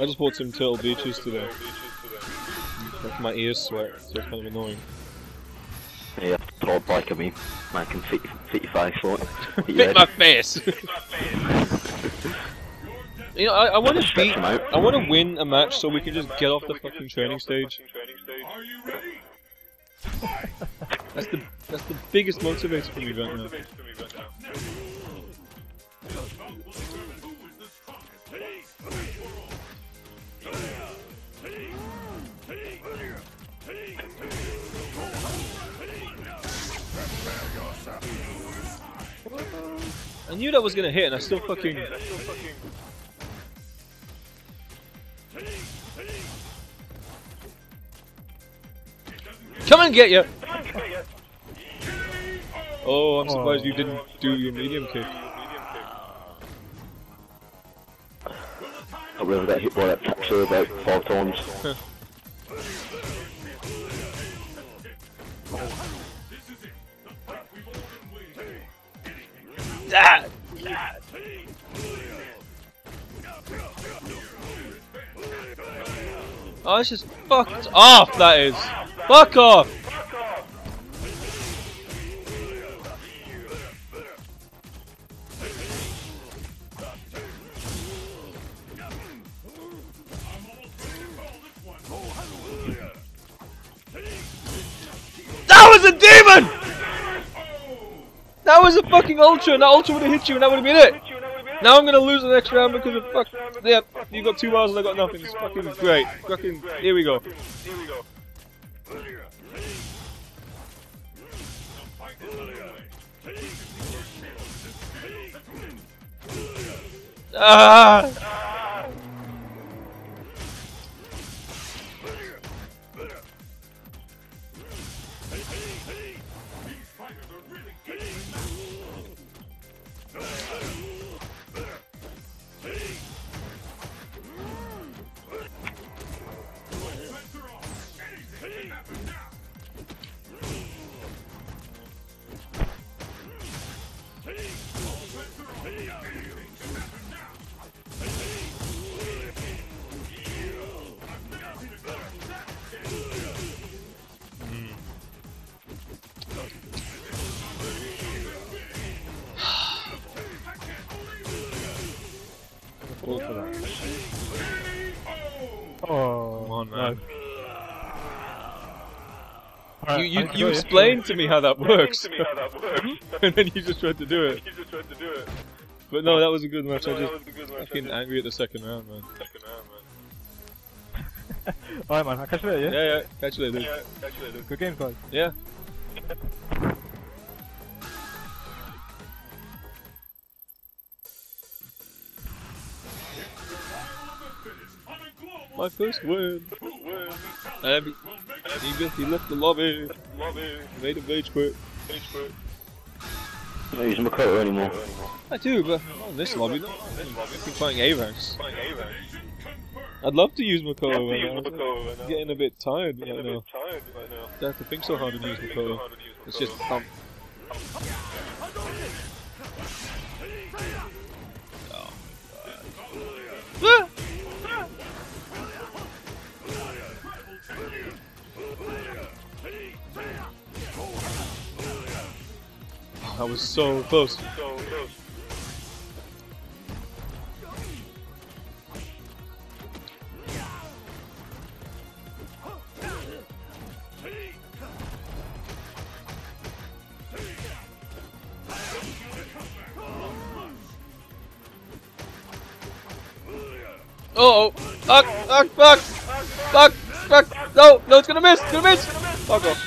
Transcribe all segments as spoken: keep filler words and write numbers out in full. I just bought some Turtle Beaches today. That's my ears sweat, so it's kind of annoying. Yeah, Turtle like I mean, man can fit, fit your face for it. Fit my face! You know, I, I want to beat, I want to win a match so we can just get off the fucking training stage. That's the that's the biggest motivator for me right now. I knew that was gonna hit, and I still fucking. Come and get you! Oh, I'm surprised you didn't do your medium kick. I really got hit by that capture about four times. Ah! Oh, it's just fucked off, that is. Fuck off! That was a demon! That was a fucking Ultra, and that Ultra would have hit you, and that would have been it! Now I'm gonna lose the next round because of fuck. Yeah, you got two miles and I got nothing. It's fucking great. Fucking. Here we go. Here we go. Ah! Oh, come on, man. No. You, you, you explained to me how that works, and then you just tried to do it. But no, that was a good match. I just fucking angry at the second round, man. Alright, man. I'll catch you later, yeah? Yeah, yeah. Catch you later. Yeah, catch you later. Good game, guys. Yeah. My first win! And he, he, he left the lobby, lobby. Made him rage quit. I'm not using Makoto anymore. I do, but not in this lobby. Not in this lobby. I'm playing A-Rank. I'd love to use Makoto right now. I'm getting a bit tired right now. I don't have to think so hard and use Makoto. It's just pump. Oh my god. Ah! I was so close. So close. Oh, fuck, fuck, fuck, fuck, fuck, no, no, it's gonna miss, it's gonna miss, fuck off.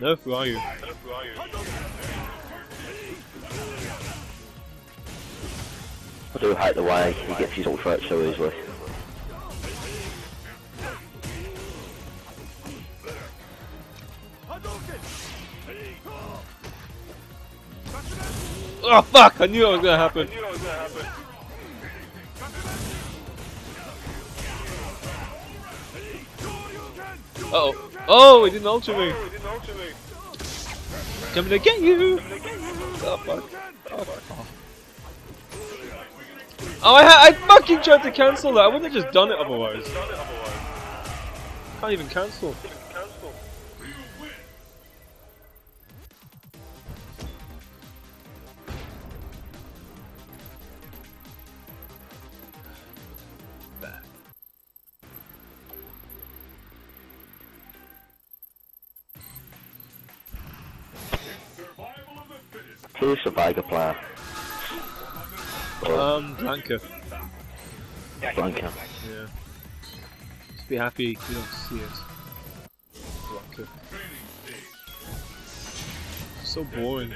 No, who are you? Who are you? I do hate the way he gets his Ultra out so easily. Oh fuck! I knew that was gonna happen. I knew that was gonna happen. Uh oh. Oh, he didn't alter me. Oh, he didn't alter me. Coming to get you! Oh fuck. Oh fuck. Oh, I, ha I fucking tried to cancel that. I wouldn't have just done it otherwise. Can't even cancel. Who's the biker player? Um, Blanka. Blanka. Yeah. Just be happy you don't see it. Blanka. So boring.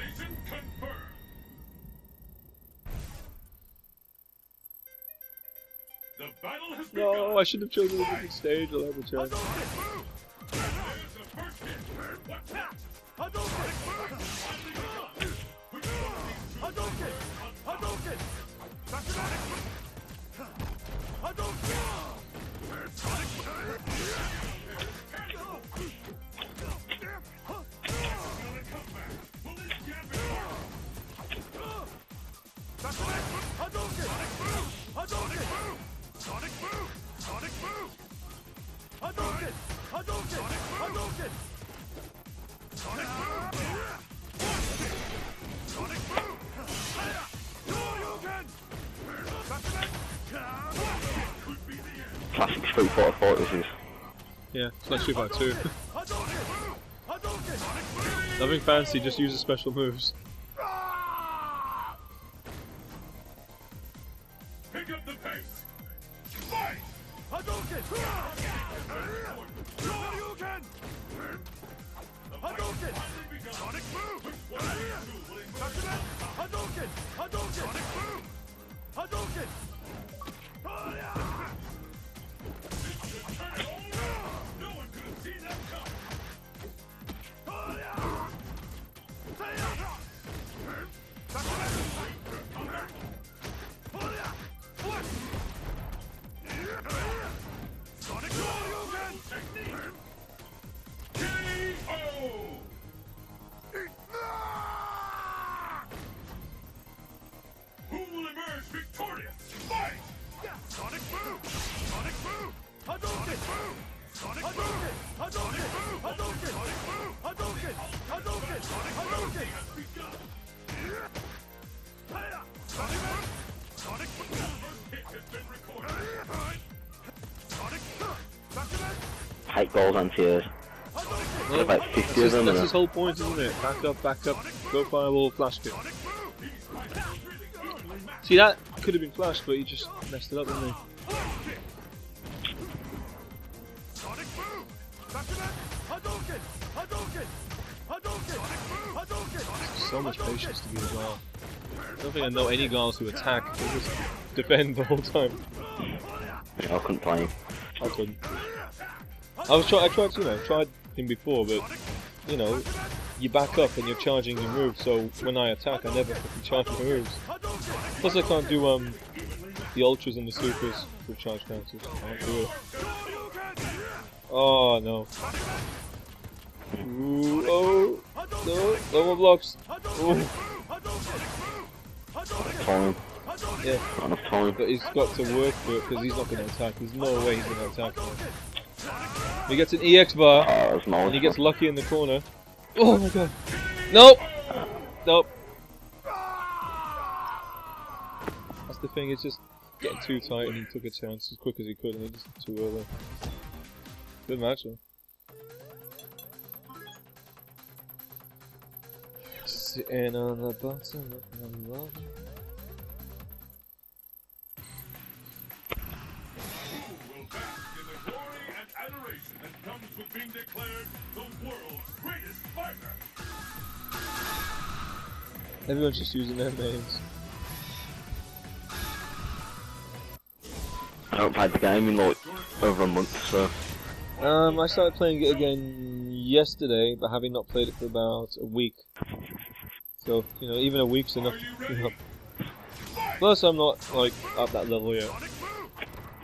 No, I should have chosen a different stage or level change. Classic Street Fighter fight, this is. Yeah, it's like Street Fighter two. Nothing fancy, just uses special moves. Pick up the pace. Fight! Hadouken! Hadouken! Hadouken! Sonic boom! Hadouken! Hadouken! Sonic boom! Hadouken! Hate goals and tears. Well, about fifty that's of them. That's his whole point, isn't it? Back up, back up, go fireball, flash kick. See, that could have been flashed, but he just messed it up, didn't he? So much patience to be as well. I don't think I know any guys who attack, they just defend the whole time. I couldn't play him. I couldn't. I was try I tried to, you know, tried him before, but you know, you back up and you're charging your moves, so when I attack I never fucking charge my moves. Plus I can't do um the ultras and the supers with charge counters. I can't do it. Oh no. Ooh, oh no, no more blocks. Oh. Time. Yeah. Not enough time. But he's got to work for it because he's not gonna attack. There's no way he's gonna attack now. He gets an E X bar uh, and he gets lucky in the corner. Oh my god. Nope. Nope. That's the thing, it's just getting too tight and he took a chance as quick as he could and it was too early. Good match though. Sitting on the bottom of my love. Being declared the world's greatest fighter. Everyone's just using their names. I haven't played the game in like over a month, so. Um, I started playing it again yesterday, but having not played it for about a week. So you know, even a week's enough. enough. Plus, I'm not like at that level yet.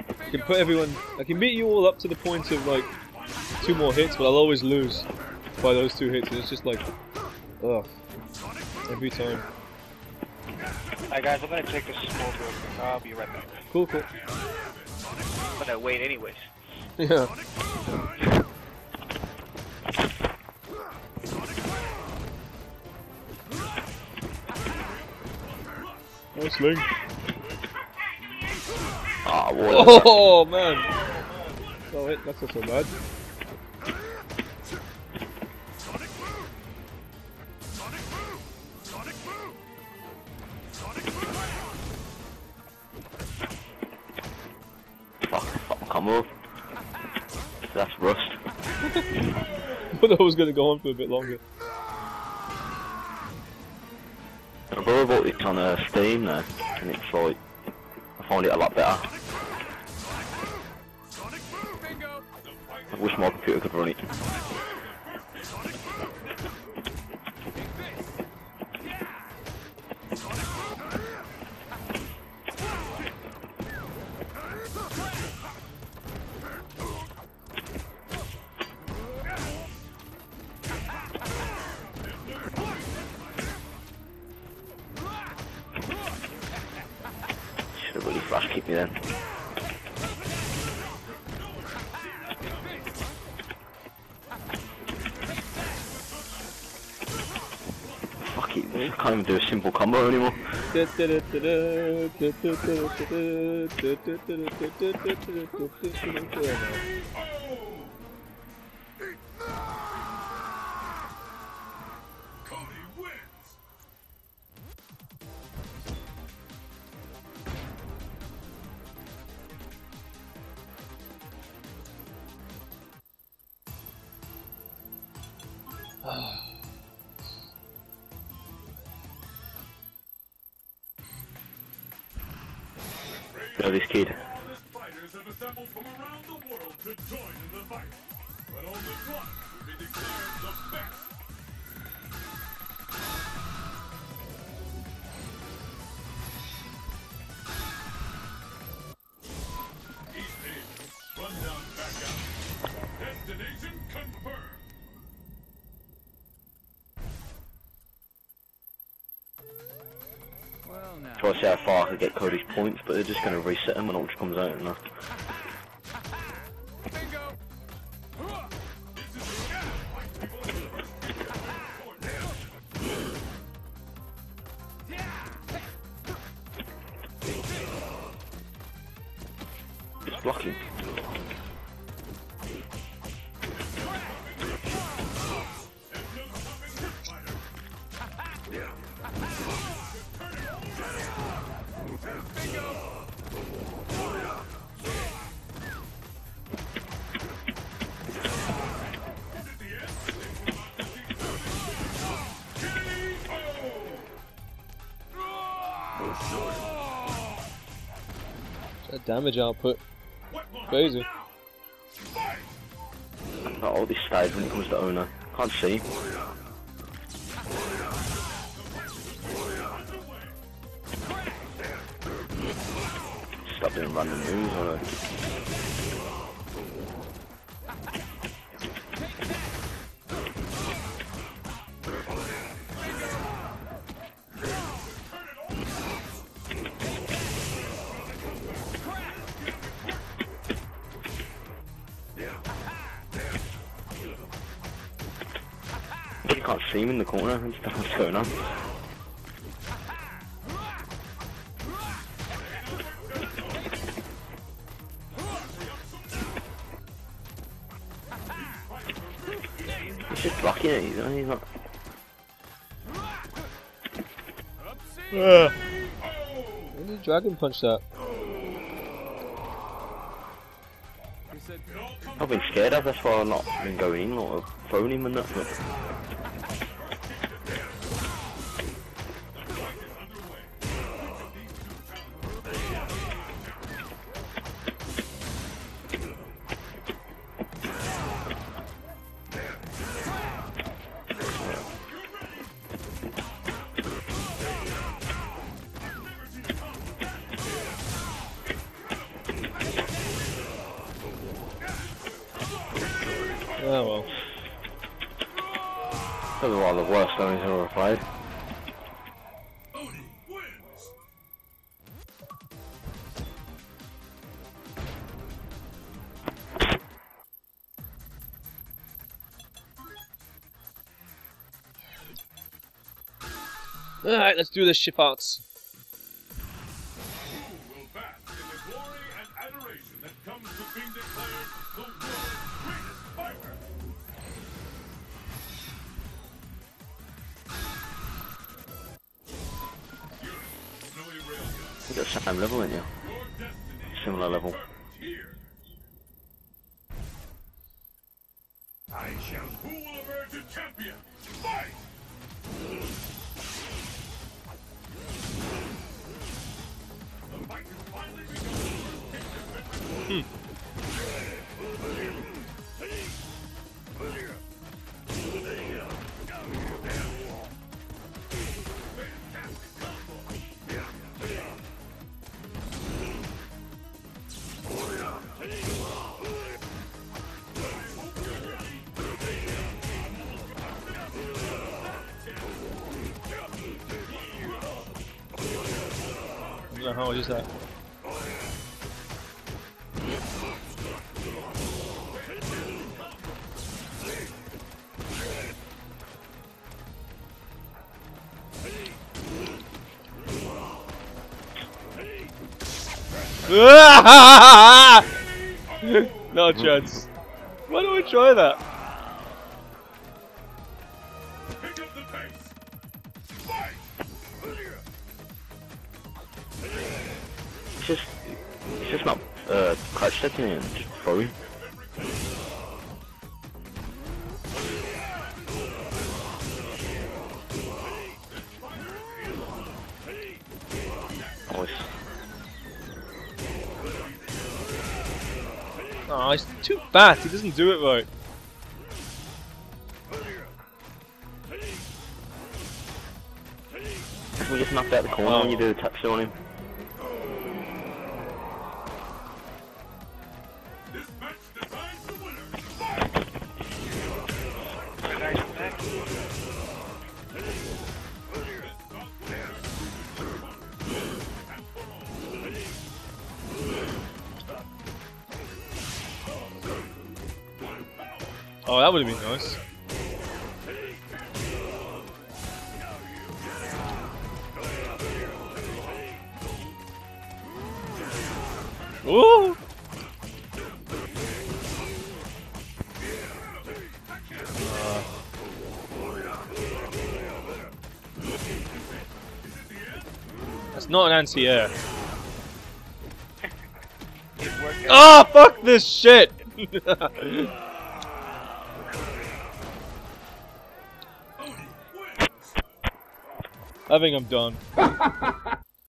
I can put everyone. I can beat you all up to the point of like. Two more hits, but I'll always lose by those two hits, and it's just like, Ugh. Every time. Alright guys, I'm gonna take this smoke real quick. I'll be right back. Cool, cool. I'm gonna wait anyways. Yeah. Nice leg. Oh, boy, oh man. Oh wait, that's not so bad. That's rust. I thought I was going to go on for a bit longer. I bought it on uh, Steam now, and it's like, I find it a lot better. I wish my computer could run it. Do a simple combo anymore. This kid. All the fighters have assembled from around the world to join in the fight. But on the block will be declared the best. Easy. Run down back out. Destination confirmed. Try to see how far I could get Cody's points, but they're just going to reset him when Ultra comes out and that. Just block him. That damage output, crazy. I've got all this stage when it comes to owner. Can't see. Stop doing random moves on it. See him in the corner and stuff. What's going on? He's just blocking it. He's not. He's not. Uh. When did Dragon punch that? I've been scared of. That's why I've not been going in or throwing him and that. But... Oh well. That was one of the worst enemies I've ever played. Alright, let's do this shit, folks. You got the same level in you. Similar level. I shall rule over to champion. Fight! The fight is finally begun. Hmm. How is that? No chance. Why don't we try that? Pick up the pace. It's just, it's just not uh, crouch stepping in, just throwing. Nice. Oh, it's too bad, he doesn't do it right. Can we just knock out the corner oh. when you do the touchdown on him? Oh, that would have been nice. Ooh! Uh. That's not an anti-air. Ah, oh, fuck this shit! I think I'm done.